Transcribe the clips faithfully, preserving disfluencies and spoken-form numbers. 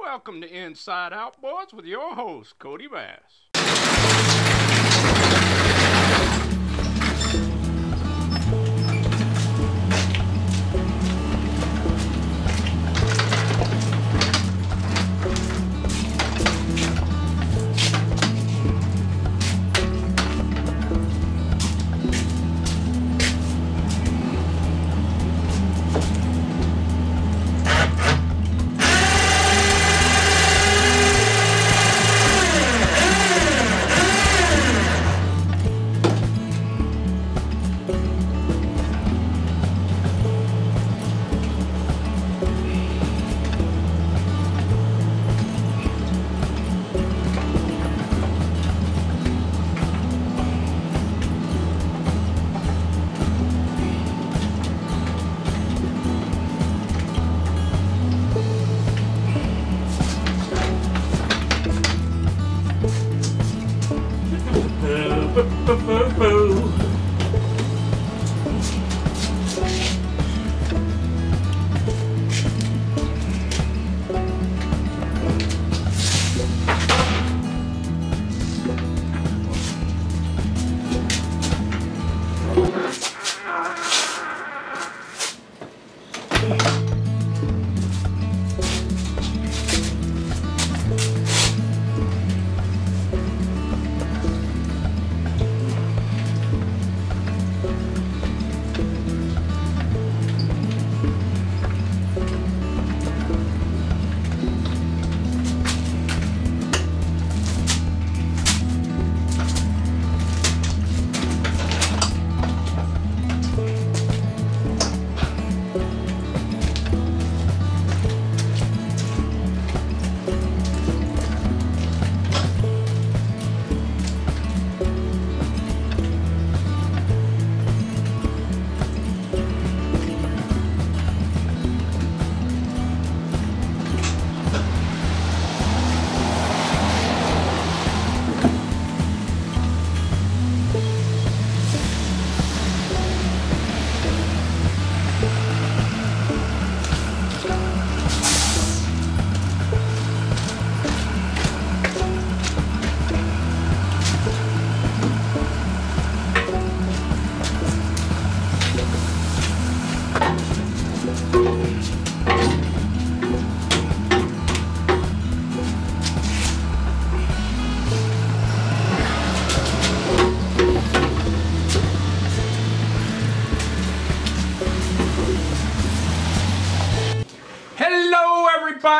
Welcome to Inside Outboards with your host, Kodibass.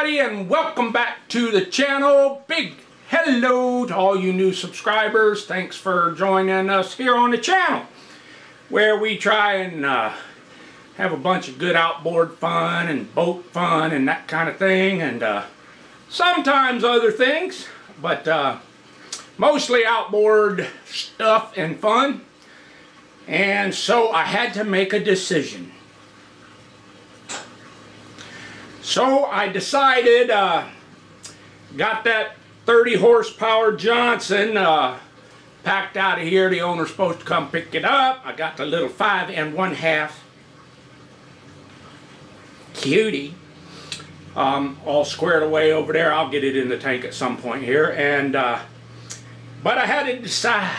And welcome back to the channel. Big hello to all you new subscribers. Thanks for joining us here on the channel where we try and uh, have a bunch of good outboard fun and boat fun and that kind of thing, and uh, sometimes other things, but uh, mostly outboard stuff and fun. And so I had to make a decision. So I decided, uh, got that thirty horsepower Johnson uh, packed out of here. The owner's supposed to come pick it up. I got the little five and one half cutie um, all squared away over there. I'll get it in the tank at some point here. And uh, but I had to decide.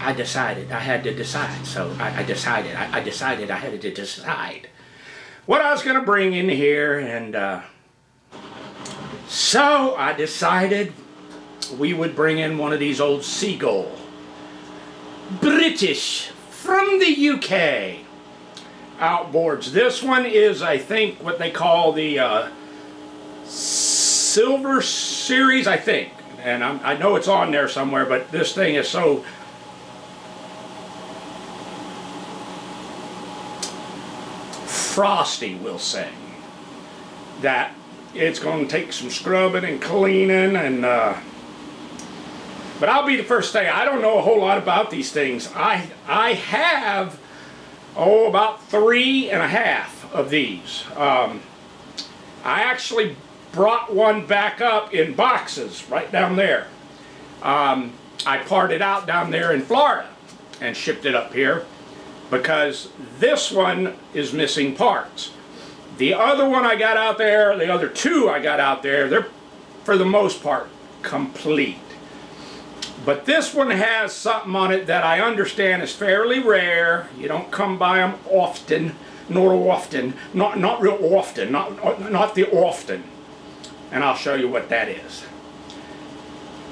I decided. I had to decide. So I, I decided. I, I decided I had to decide what I was going to bring in here, and uh, so I decided we would bring in one of these old Seagull, British, from the U K outboards. This one is, I think, what they call the uh, Silver Series, I think, and I'm, I know it's on there somewhere, but this thing is so frosty, we'll say, that it's going to take some scrubbing and cleaning, and uh, but I'll be the first thing. I don't know a whole lot about these things. I I have oh about three and a half of these. Um, I actually brought one back up in boxes right down there. Um, I parted out down there in Florida and shipped it up here, because this one is missing parts. The other one I got out there, the other two I got out there, they're for the most part complete. But this one has something on it that I understand is fairly rare. You don't come by them often, nor often, not not real often, not not the often. And I'll show you what that is.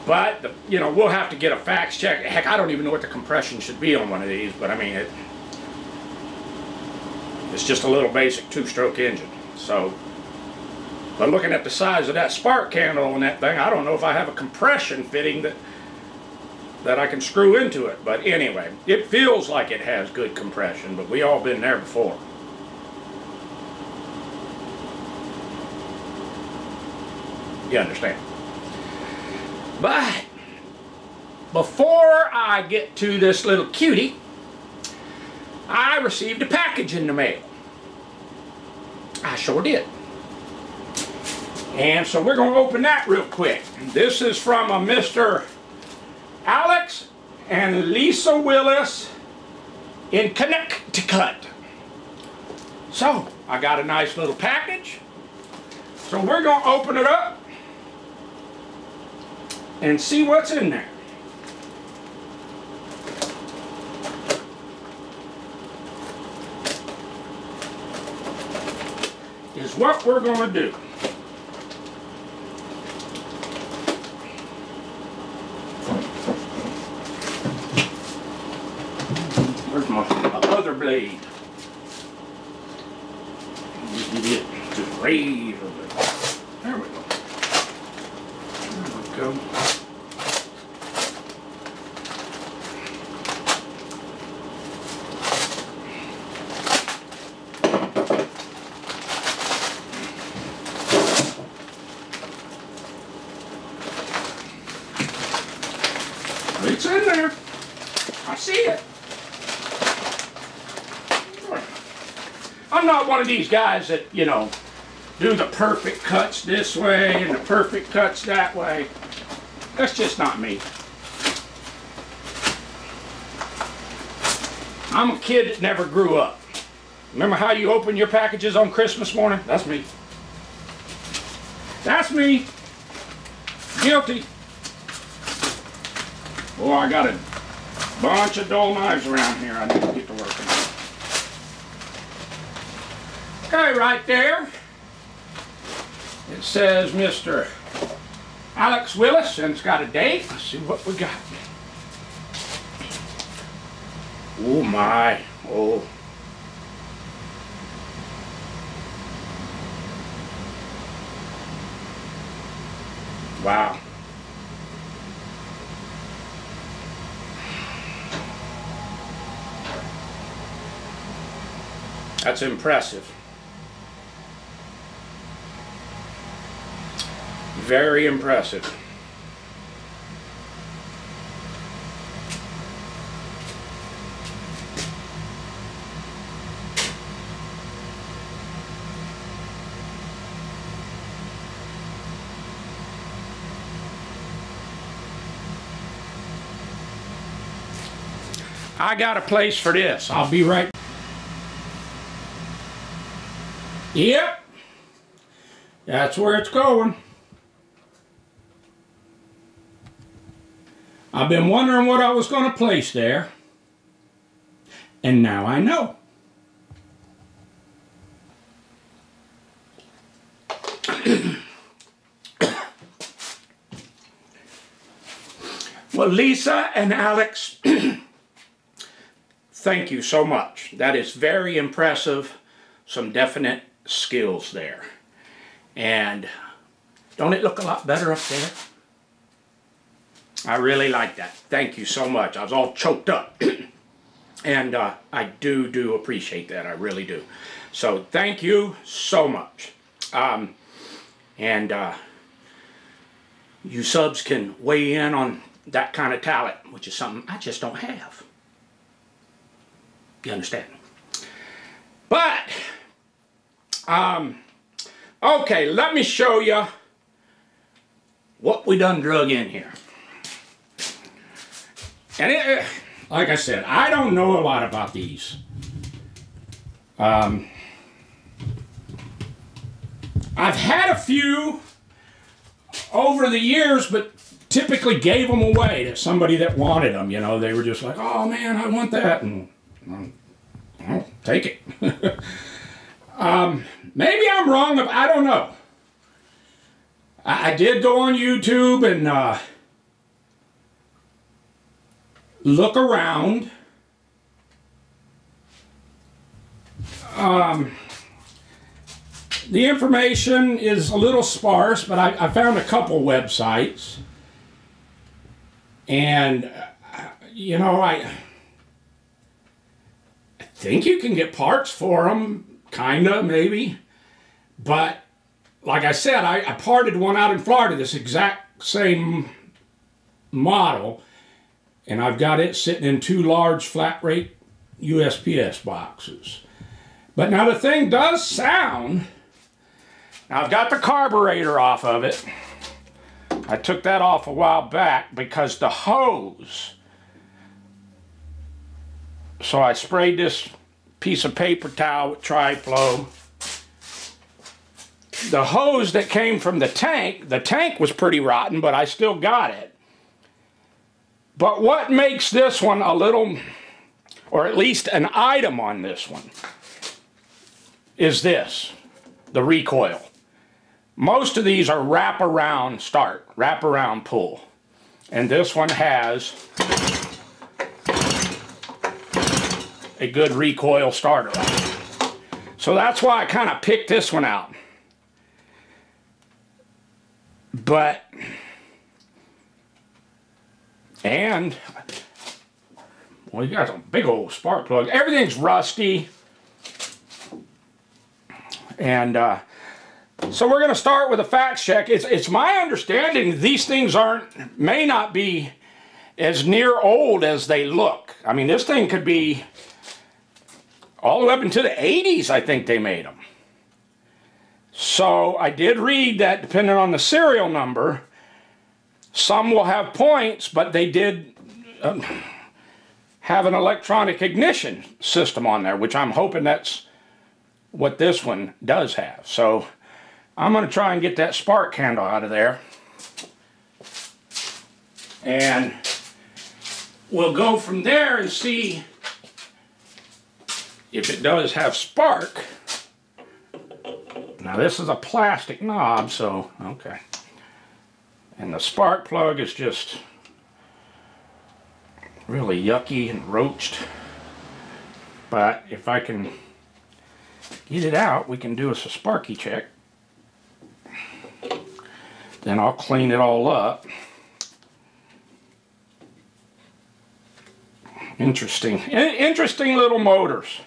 But the, you know, we'll have to get a fax check. Heck, I don't even know what the compression should be on one of these. But I mean, it, it's just a little basic two-stroke engine. So, but looking at the size of that spark candle on that thing, I don't know if I have a compression fitting that that I can screw into it. But anyway, it feels like it has good compression. But we all been there before. You understand? But before I get to this little cutie, I received a package in the mail. I sure did. And so we're going to open that real quick. This is from a Mister Alex and Lisa Willis in Connecticut. So I got a nice little package. So we're going to open it up and see what's in there. Is what we're going to do. Where's my, my other blade? Just raise a bit. There we go. There we go. It's in there. I see it. I'm not one of these guys that, you know, do the perfect cuts this way and the perfect cuts that way. That's just not me. I'm a kid that never grew up. Remember how you open your packages on Christmas morning? That's me. That's me. Guilty. Oh, I got a bunch of dull knives around here I need to get to work on. Okay, right there. It says Mister Alex Willis, and it's got a date. Let's see what we got. Oh my, oh. Wow. That's impressive. Very impressive. I got a place for this. I'll be right back. Yep, that's where it's going. I've been wondering what I was going to place there, and now I know. Well, Lisa and Alex, thank you so much. That is very impressive. Some definite skills there. And don't it look a lot better up there? I really like that. Thank you so much. I was all choked up. And uh, I do, do appreciate that. I really do. So thank you so much. Um, and uh, you subs can weigh in on that kind of talent, which is something I just don't have. You understand? But, um, okay, let me show you what we done drug in here. And it, like I said, I don't know a lot about these. Um, I've had a few over the years, but typically gave them away to somebody that wanted them. You know, they were just like, oh man, I want that, and I'll take it. um, maybe I'm wrong, but I don't know. I, I did go on YouTube and uh, look around. Um, the information is a little sparse, but I, I found a couple websites, and uh, you know, I, I think you can get parts for them, kinda, maybe, but like I said, I, I parted one out in Florida, this exact same model, and I've got it sitting in two large flat rate U S P S boxes. But now the thing does sound. Now I've got the carburetor off of it. I took that off a while back because the hose. So I sprayed this piece of paper towel with Tri-Flow. The hose that came from the tank, the tank was pretty rotten, but I still got it. But what makes this one a little, or at least an item on this one, is this, the recoil. Most of these are wrap around start, wrap around pull. And this one has a good recoil starter. So that's why I kind of picked this one out. But, and, well, you got a big old spark plug. Everything's rusty. And uh, so we're going to start with a facts check. It's, it's my understanding these things aren't, may not be as near old as they look. I mean, this thing could be all the way up into the eighties, I think they made them. So I did read that depending on the serial number, some will have points, but they did um, have an electronic ignition system on there, which I'm hoping that's what this one does have. So I'm going to try and get that spark handle out of there, and we'll go from there and see if it does have spark. Now this is a plastic knob, so okay, and the spark plug is just really yucky and roached, but if I can get it out, we can do us a sparky check. Then I'll clean it all up. Interesting. Interesting little motors.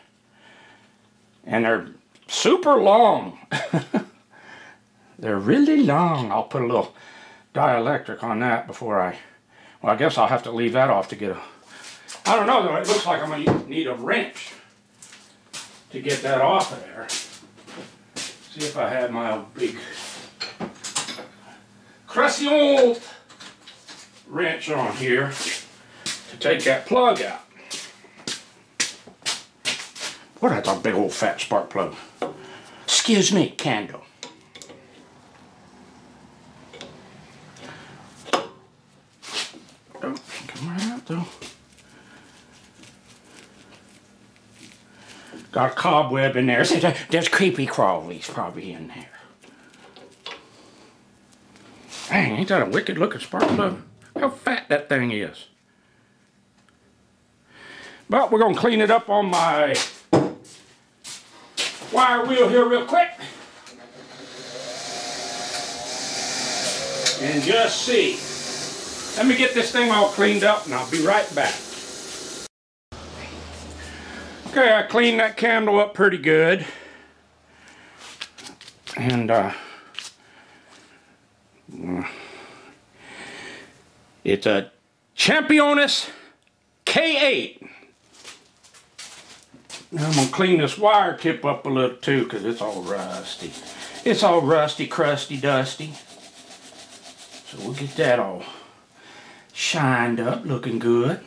And they're super long. They're really long. I'll put a little dielectric on that before I... Well, I guess I'll have to leave that off to get a... I don't know, though. It looks like I'm going to need a wrench to get that off of there. See if I had my old big crusty old wrench on here to take that plug out. What, that's a big old fat spark plug. Excuse me, candle. Oh, come right out though. Got a cobweb in there. There's creepy crawlies probably in there. Dang, ain't that a wicked looking spark plug? How fat that thing is. But we're going to clean it up on my wire wheel here real quick. And just see. Let me get this thing all cleaned up and I'll be right back. Okay, I cleaned that candle up pretty good, and uh, it's a Champion K eight. Now I'm going to clean this wire tip up a little too, because it's all rusty. It's all rusty, crusty, dusty. So we'll get that all shined up, looking good.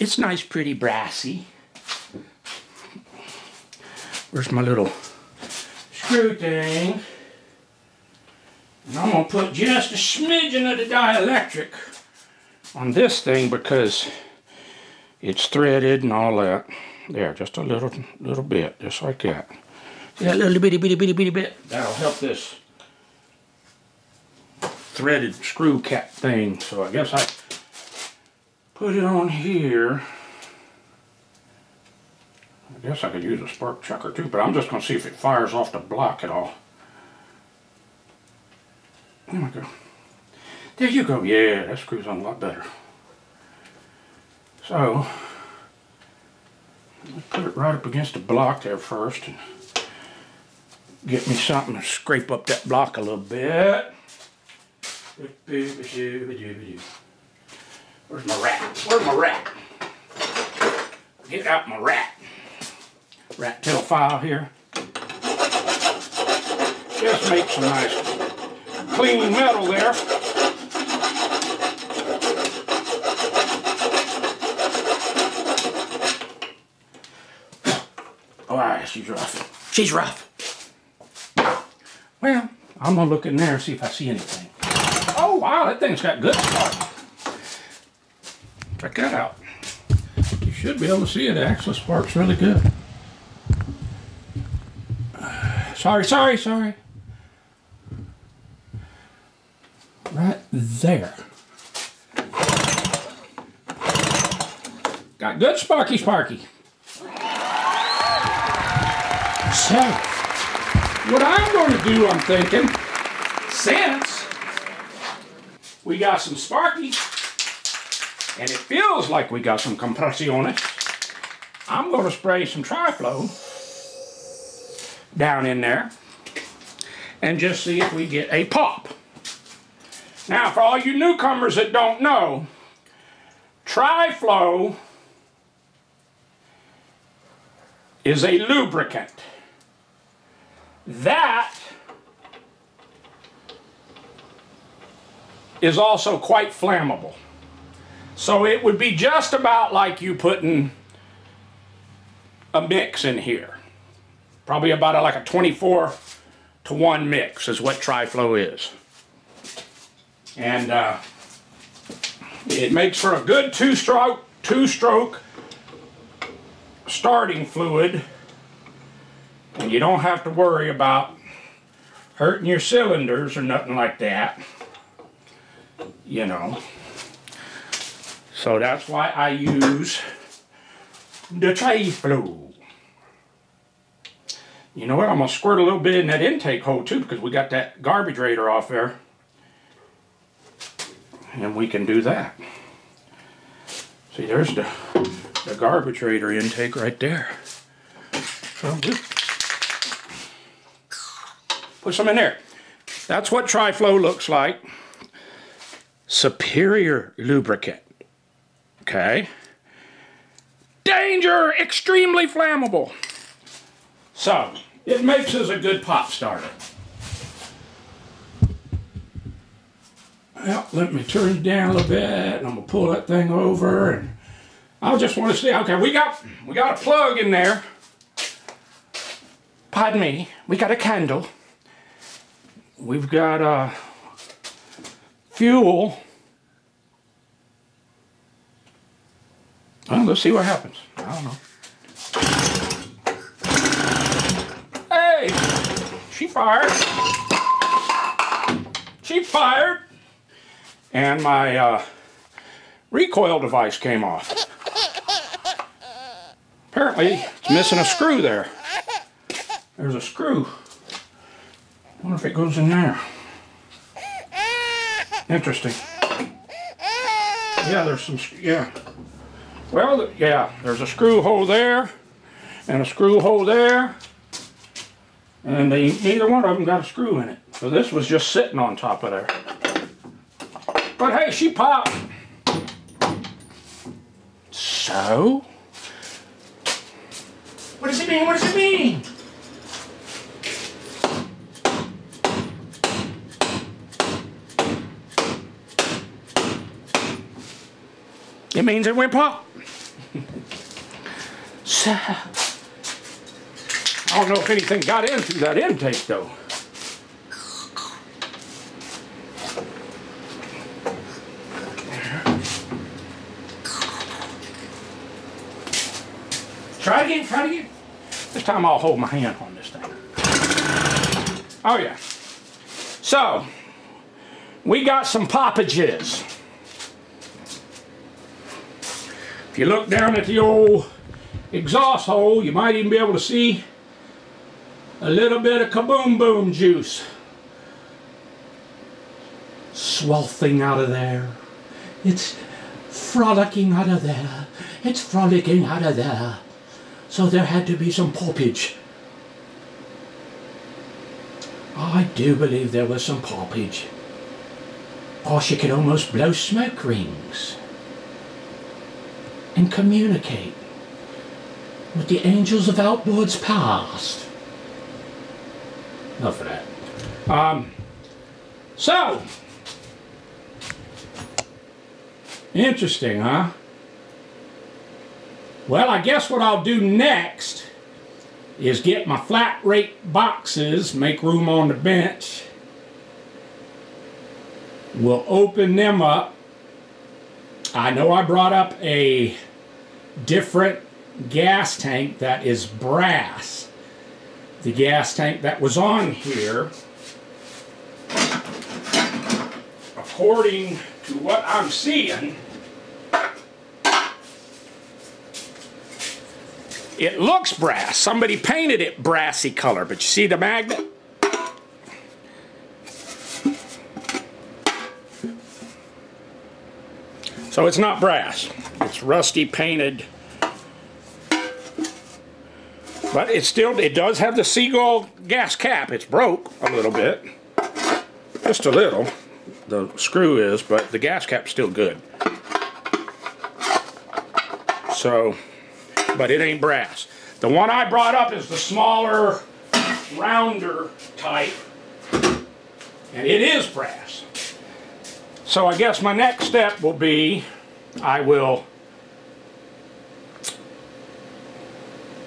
It's nice, pretty brassy. Where's my little screw thing? And I'm going to put just a smidgen of the dielectric on this thing because it's threaded and all that. There, just a little little bit, just like that. See that little bitty, bitty, bitty, bitty bit? That'll help this threaded screw cap thing. So I guess I put it on here. I guess I could use a spark chucker too, but I'm just going to see if it fires off the block at all. There we go. There you go. Yeah, that screws on a lot better. So, I'll put it right up against the block there first and get me something to scrape up that block a little bit. Where's my rat? Where's my rat? Get out my rat. Rat tail file here. Just make some nice clean metal there. Alright, she's rough. She's rough. Well, I'm going to look in there and see if I see anything. Oh, wow, that thing's got good spark. Check that out. You should be able to see it. It actually sparks really good. Uh, sorry, sorry, sorry. Right there. Got good sparky sparky. So, what I'm going to do, I'm thinking, since we got some sparky, and it feels like we got some compressiones, I'm going to spray some Tri-Flow down in there and just see if we get a pop. Now, for all you newcomers that don't know, Tri-Flow is a lubricant that is also quite flammable. So it would be just about like you putting a mix in here. Probably about a, like a twenty-four to one mix is what Tri-Flow is. And uh, it makes for a good two-stroke, two-stroke starting fluid. And you don't have to worry about hurting your cylinders or nothing like that, you know. So that's why I use the Tri-Flow. You know what? I'm going to squirt a little bit in that intake hole too, because we got that garbage raider off there. And we can do that. See, there's the, the garbage raider intake right there. So put some in there. That's what Tri-Flow looks like. Superior lubricant. Okay. Danger! Extremely flammable. So, it makes us a good pop starter. Well, let me turn it down a little bit, and I'm gonna pull that thing over, and I just want to see. Okay, we got we got a plug in there. Pardon me. We got a candle. We've got uh, fuel. Well, let's see what happens. I don't know. Hey! She fired. She fired. And my uh, recoil device came off. Apparently, it's missing a screw there. There's a screw. I wonder if it goes in there. Interesting. Yeah, there's some... Yeah. Well, yeah, there's a screw hole there, and a screw hole there, and they, neither one of them got a screw in it. So this was just sitting on top of there. But hey, she popped. So? What does it mean? What does it mean? It means it went pop. Oops. I don't know if anything got in through that intake though. Try again, try again. This time I'll hold my hand on this thing. Oh yeah. So, we got some poppages. If you look down at the old exhaust hole, you might even be able to see a little bit of kaboom boom juice swathing out of there. It's frolicking out of there. It's frolicking out of there. So there had to be some poppage. I do believe there was some poppage. Gosh, you could almost blow smoke rings and communicate with the angels of outboards past. Enough of that. Um, so, interesting, huh? Well, I guess what I'll do next is get my flat rate boxes, make room on the bench. We'll open them up. I know I brought up a different gas tank that is brass. The gas tank that was on here, according to what I'm seeing, it looks brass. Somebody painted it brassy color, but you see the magnet? So it's not brass. It's rusty painted. But it still, it does have the Seagull gas cap. It's broke a little bit. Just a little. The screw is, but the gas cap's still good. So, but it ain't brass. The one I brought up is the smaller, rounder type, and it is brass. So I guess my next step will be, I will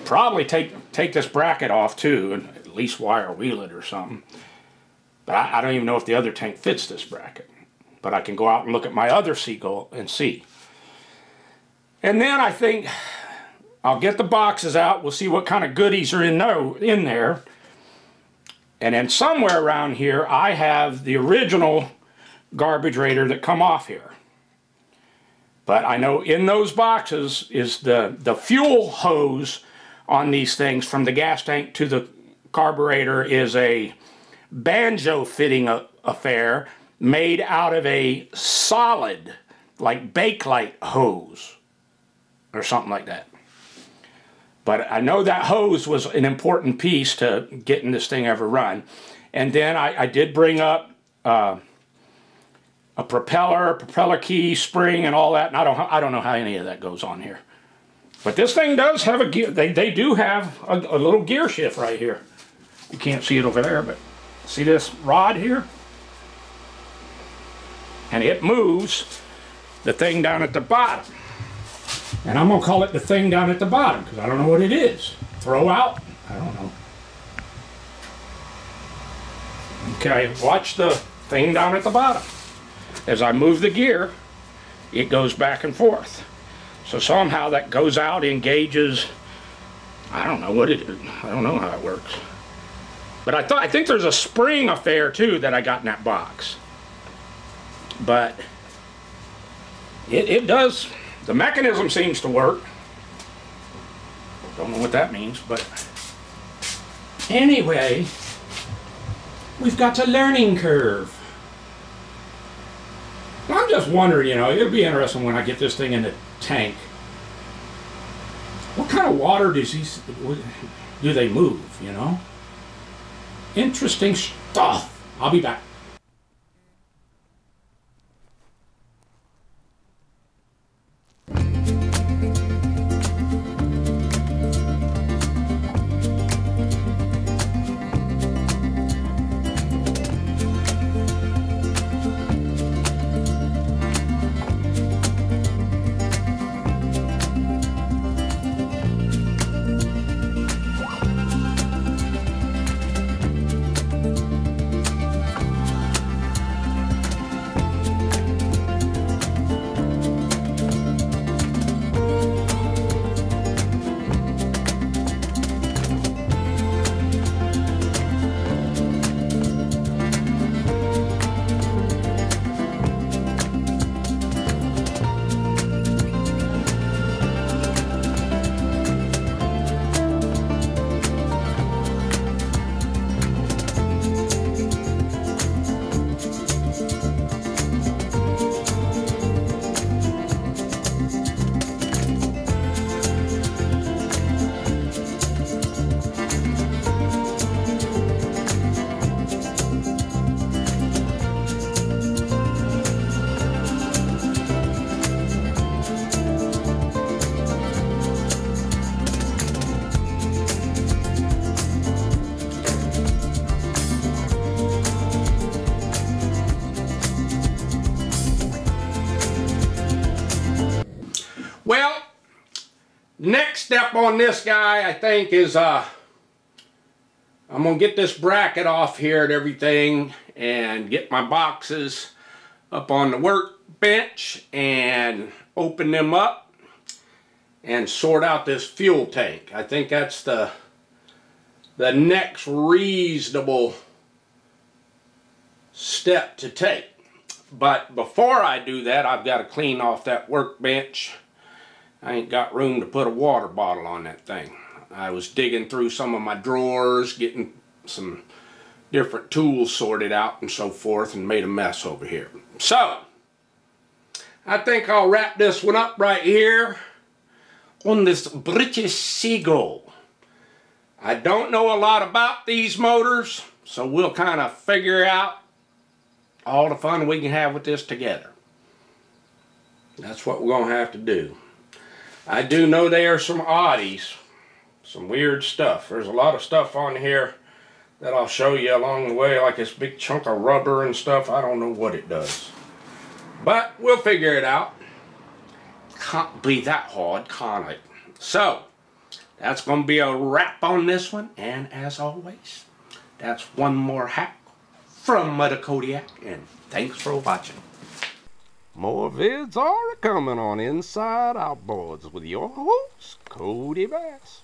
probably take take this bracket off too, and at least wire wheel it or something. But I, I don't even know if the other tank fits this bracket. But I can go out and look at my other Seagull and see. And then I think I'll get the boxes out. We'll see what kind of goodies are in there. And then somewhere around here, I have the original garbage raider that come off here. But I know in those boxes is the, the fuel hose on these things from the gas tank to the carburetor is a banjo fitting affair made out of a solid, like Bakelite hose or something like that. But I know that hose was an important piece to getting this thing ever run. And then I, I did bring up uh, a propeller, propeller key, spring, and all that. And I don't, I don't know how any of that goes on here. But this thing does have a gear. They, they do have a, a little gear shift right here. You can't see it over there, but see this rod here? And it moves the thing down at the bottom. And I'm going to call it the thing down at the bottom, because I don't know what it is. Throw out? I don't know. Okay, watch the thing down at the bottom. As I move the gear, it goes back and forth. So somehow that goes out, engages. I don't know what it is. I don't know how it works. But I thought I think there's a spring affair, too, that I got in that box. But it, it does. The mechanism seems to work. Don't know what that means, but anyway, we've got a learning curve. I'm just wondering, you know, it'll be interesting when I get this thing in the tank. What kind of water does these, do they move, you know? Interesting stuff. I'll be back. Well, next step on this guy, I think, is uh, I'm going to get this bracket off here and everything and get my boxes up on the workbench and open them up and sort out this fuel tank. I think that's the, the next reasonable step to take. But before I do that, I've got to clean off that workbench. I ain't got room to put a water bottle on that thing. I was digging through some of my drawers, getting some different tools sorted out and so forth, and made a mess over here. So, I think I'll wrap this one up right here on this British Seagull. I don't know a lot about these motors, so we'll kind of figure out all the fun we can have with this together. That's what we're going to have to do. I do know there are some oddies, some weird stuff. There's a lot of stuff on here that I'll show you along the way, like this big chunk of rubber and stuff. I don't know what it does, but we'll figure it out. Can't be that hard, can it? So, that's going to be a wrap on this one, and as always, that's one more hack from Mother Kodiak, and thanks for watching. More vids are coming on Inside Outboards with your host, Kodibass.